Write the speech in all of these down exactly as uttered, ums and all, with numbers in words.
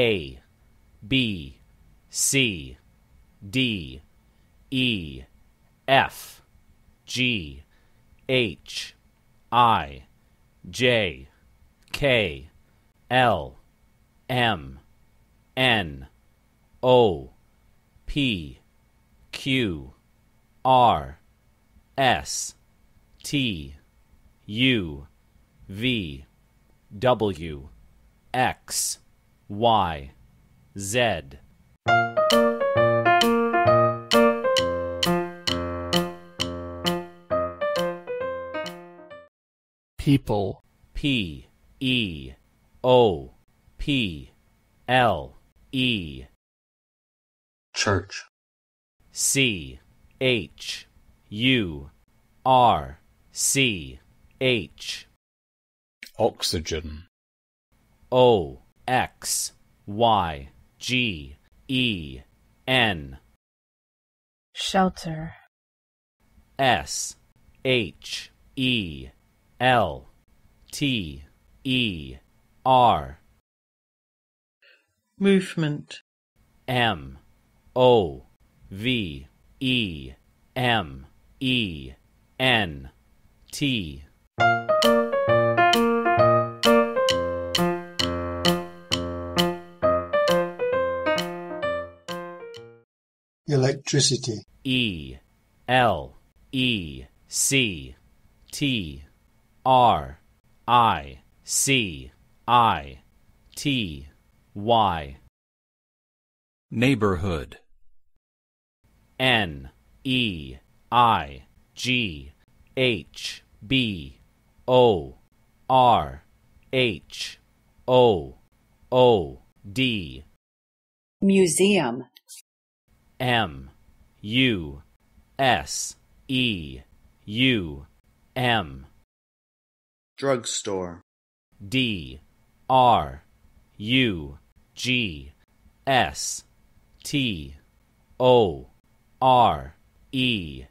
A, B, C, D, E, F, G, H, I, J, K, L, M, N, O, P, Q, R, S, T, U, V, W, X, Y, Z. People. P, E, O, P, L, E. Church. C, H, U, R, C, H. Oxygen. O, X, Y, G, E, N. Shelter. S, H, E, L, T, E, R. Movement. M, O, V, E, M, E, N, T. Electricity. E, L, E, C, T, R, I, C, I, T, Y. Neighborhood. N, E, I, G, H, B, O, R, H, O, O, D. Museum. M, U, S, E, U, M. Drugstore. D, R, U, G, S, T, O, R, E.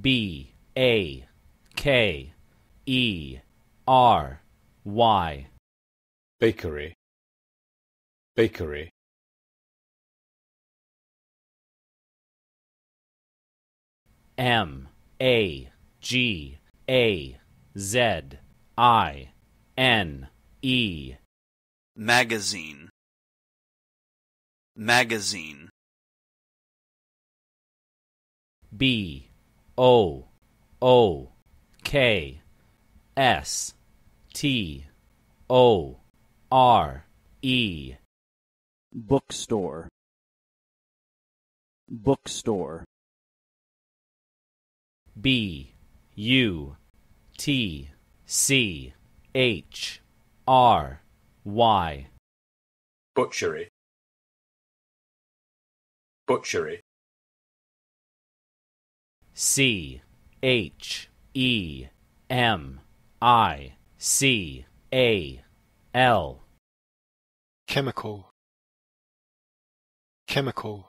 B, A, K, E, R, Y. Bakery. Bakery. M, A, G, A, Z, I, N, E. Magazine. Magazine. B, O, O, K, S, T, O, R, E. Bookstore. Bookstore. B, U, T, C, H, R, Y. Butchery. Butchery. C, H, E, M, I, C, A, L. Chemical. Chemical.